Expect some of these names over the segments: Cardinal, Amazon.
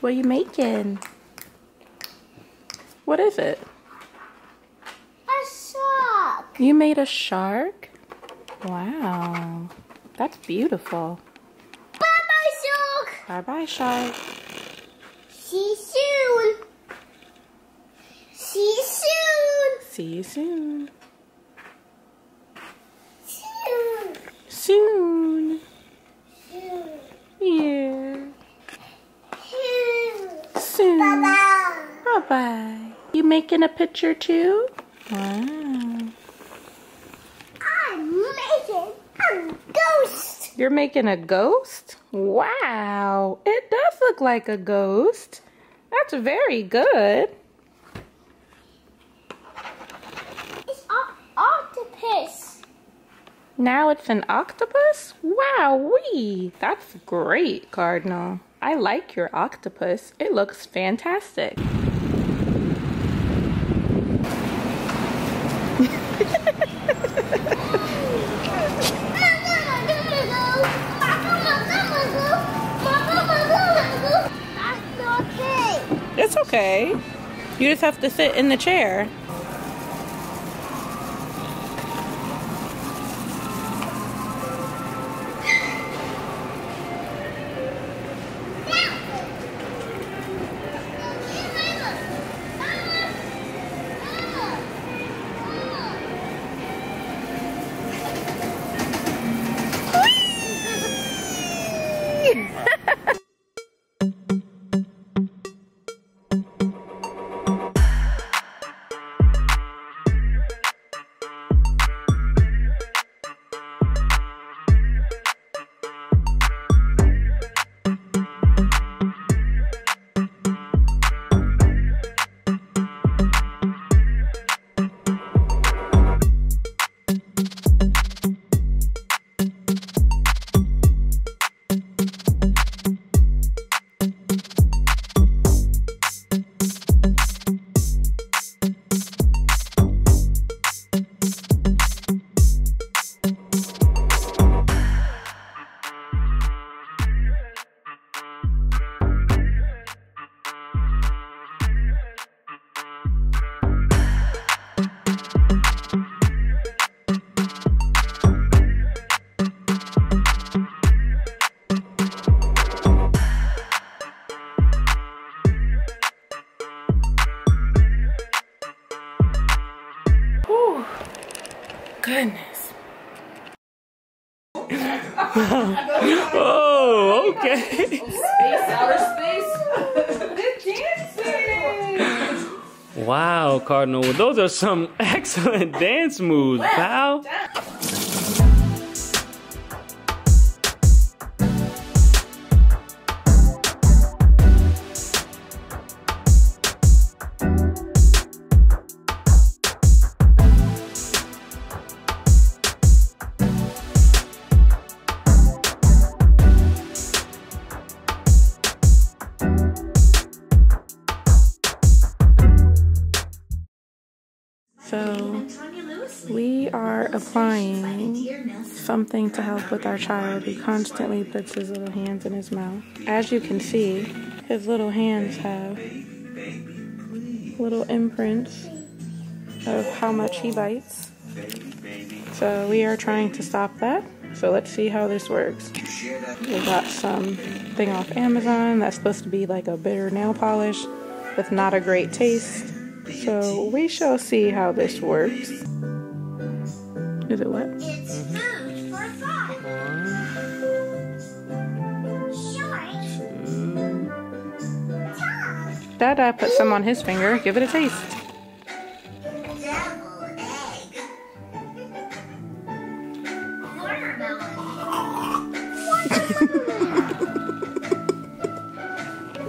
What are you making? What is it? A shark. You made a shark? Wow. That's beautiful. Bye-bye, shark. Bye-bye, shark. See you soon. See you soon. See you soon. Soon. Soon. Soon. Yeah. Soon. Bye-bye. Bye-bye. You making a picture too? Wow. I'm making a ghost. You're making a ghost? Wow. It does look like a ghost. That's very good. It's an octopus. Now it's an octopus? Wow-wee. That's great, Cardinal. I like your octopus. It looks fantastic. It's okay. You just have to sit in the chair. Goodness. Oh, okay. Space, outer space. Dancing. Wow, Cardinal, those are some excellent dance moves, pal. So, we are applying something to help with our child who constantly puts his little hands in his mouth. As you can see, his little hands have little imprints of how much he bites. So we are trying to stop that. So let's see how this works. We got something off Amazon that's supposed to be like a bitter nail polish with not a great taste. So we shall see how this works. Is it what? It's food for thought. Short. Top. Dada put some on his finger. Give it a taste. Double egg.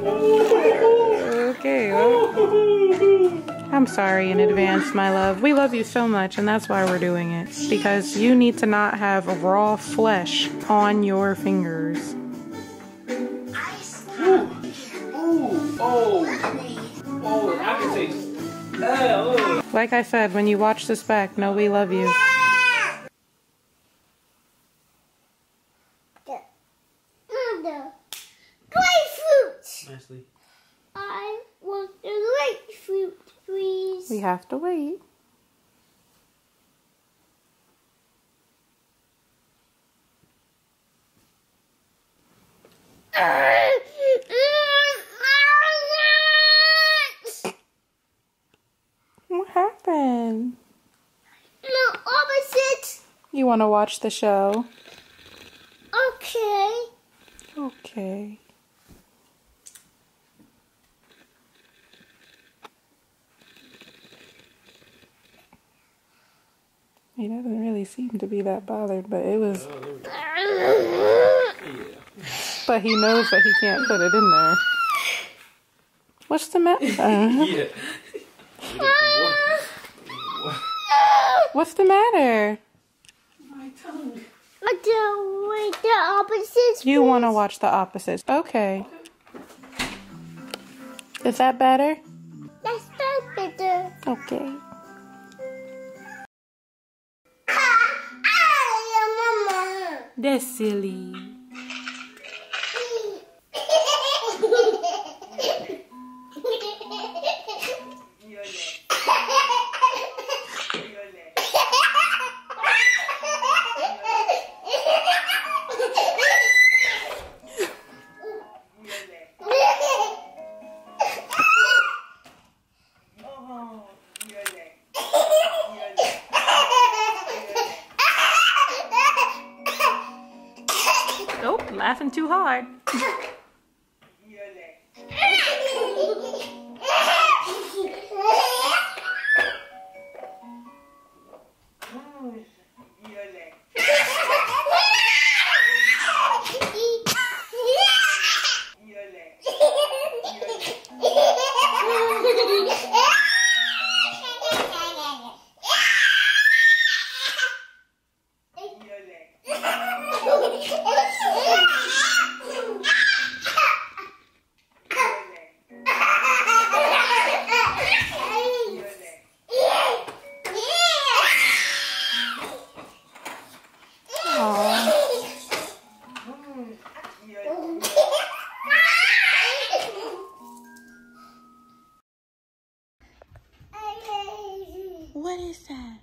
Watermelon. Okay. Well, I'm sorry in advance, my love. We love you so much, and that's why we're doing it. Because you need to not have raw flesh on your fingers. I can taste. Like I said, when you watch this back, know we love you. Grapefruit! Nicely. like fruit trees. We have to wait. What happened? No, opposite. You want to watch the show? Okay. Okay. He doesn't really seem to be that bothered, but it was... But he knows that he can't put it in there. What's the matter? What's the matter? My tongue. The opposites. You want to watch the opposites. Okay. Is that better? That's not better. Okay. That's silly. Laughing too hard. What is that?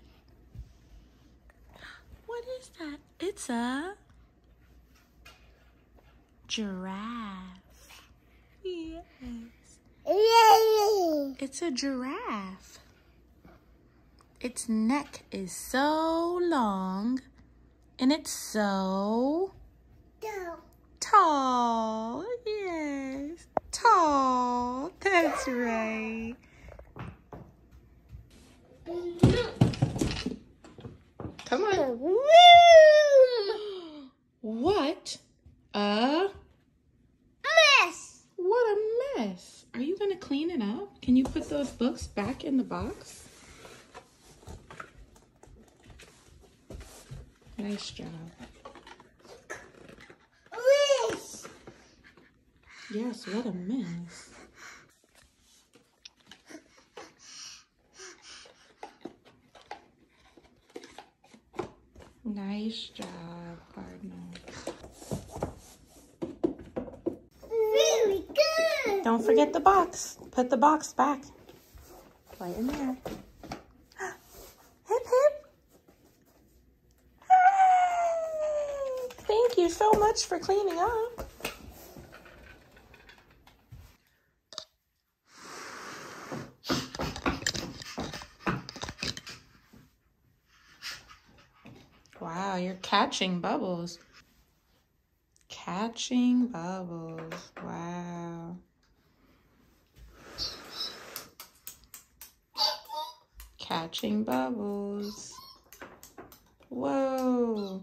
What is that? It's a giraffe. Yes. It's a giraffe. Its neck is so long and it's so tall. Yes. Tall. That's right. Come on. Room. What a mess. What a mess. Are you going to clean it up? Can you put those books back in the box? Nice job. Yes. Yes, what a mess. Nice job, Cardinal. Really good! Don't forget the box. Put the box back. Right in there. Hip, hip! Hey! Thank you so much for cleaning up. Wow, you're catching bubbles. Catching bubbles. Wow. Catching bubbles. Whoa.